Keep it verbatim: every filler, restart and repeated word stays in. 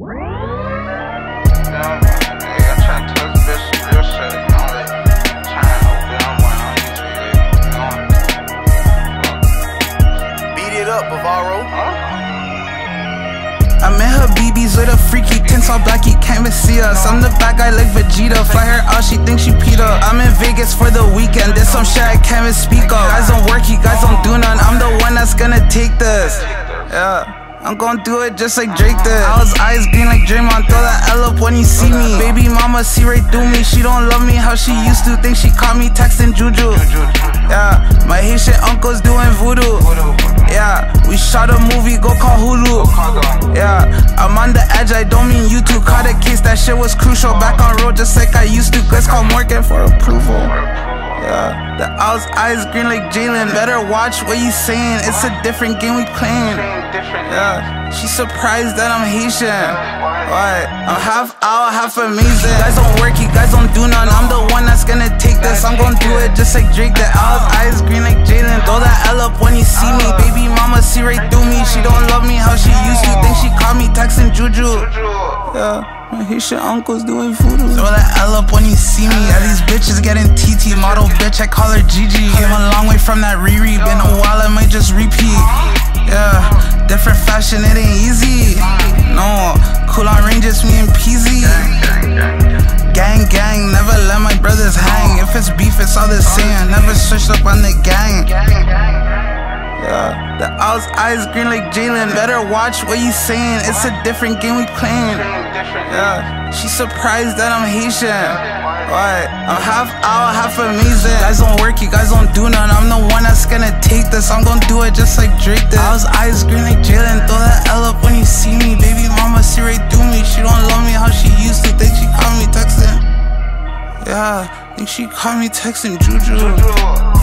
I met her B B's with a freaky tints on black, he can't even see us. I'm the bad guy like Vegeta, fly her out, she thinks she Peter. I'm in Vegas for the weekend, there's some shit I can't even speak of. Guys don't work, you guys don't do none, I'm the one that's gonna take this. Yeah, I'm gon' do it just like Drake did. I was eyes green like Draymond, throw that L up when you see me. Baby mama see right through me, she don't love me how she used to. Think she caught me texting Juju. Yeah, my Haitian uncle's doing voodoo. Yeah, we shot a movie, go call Hulu. Yeah, I'm on the edge, I don't mean you two. Caught a case, that shit was crucial. Back on road just like I used to. Let's call Morgan for approval. Yeah, the owl's eyes green like Jalen. Better watch what you saying, it's a different game we playing. Yeah, she surprised that I'm Haitian. Why? I'm half owl, half amazing. You guys don't work, you guys don't do none, I'm the one that's gonna take this. I'm gonna do it just like Drake. The owl's eyes green like Jalen, throw that L up when you see me. Baby mama see right through me, she don't love me how she used to. Think she caught me texting Juju. Yeah, my Haitian uncle's doing voodoo. Throw that L up when you see me. Yeah, these bitches getting T T. Model bitch, I call her Gigi. Came a long way from that Riri. Been a while, I might just repeat. Yeah, different fashion, it ain't easy. No, cool on range, it's me and Peasy. Gang, gang, never let my brothers hang. If it's beef, it's all the same. Never switched up on the gang. Yeah, the owl's eyes green like Jalen. Better watch what you saying, it's a different game we playing. Yeah, she surprised that I'm Haitian. Why? I'm half owl, half amazing. You guys don't work, you guys don't do none, I'm the one that's gonna take this. I'm gonna do it just like Drake did. Owl's eyes green like Jalen, throw that L up when you see me. Baby mama see right through me, she don't love me how she used to. Think she caught me texting. Yeah, think she caught me texting Juju.